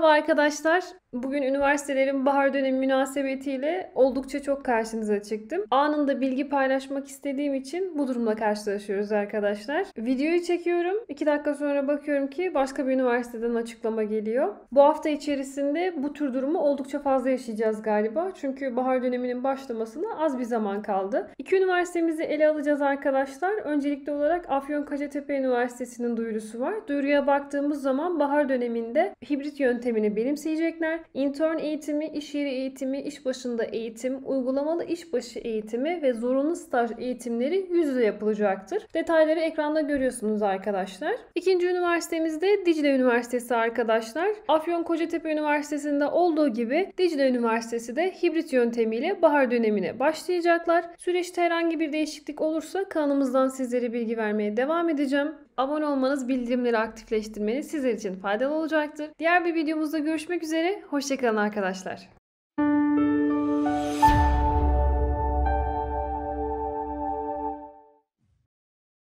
Merhaba arkadaşlar. Bugün üniversitelerin bahar dönemi münasebetiyle oldukça çok karşınıza çıktım. Anında bilgi paylaşmak istediğim için bu durumla karşılaşıyoruz arkadaşlar. Videoyu çekiyorum. 2 dakika sonra bakıyorum ki başka bir üniversiteden açıklama geliyor. Bu hafta içerisinde bu tür durumu oldukça fazla yaşayacağız galiba. Çünkü bahar döneminin başlamasına az bir zaman kaldı. 2 üniversitemizi ele alacağız arkadaşlar. Öncelikli olarak Afyon Kocatepe Üniversitesi'nin duyurusu var. Duyuruya baktığımız zaman bahar döneminde hibrit yöntemini benimseyecekler. İntern eğitimi, iş yeri eğitimi, iş başında eğitim, uygulamalı işbaşı eğitimi ve zorunlu staj eğitimleri yüz yüze yapılacaktır. Detayları ekranda görüyorsunuz arkadaşlar. İkinci üniversitemiz de Dicle Üniversitesi arkadaşlar. Afyon-Kocatepe Üniversitesi'nde olduğu gibi Dicle Üniversitesi de hibrit yöntemiyle bahar dönemine başlayacaklar. Süreçte herhangi bir değişiklik olursa kanalımızdan sizlere bilgi vermeye devam edeceğim. Abone olmanız, bildirimleri aktifleştirmeniz sizler için faydalı olacaktır. Diğer bir videomuzda görüşmek üzere. Hoşça kalın arkadaşlar.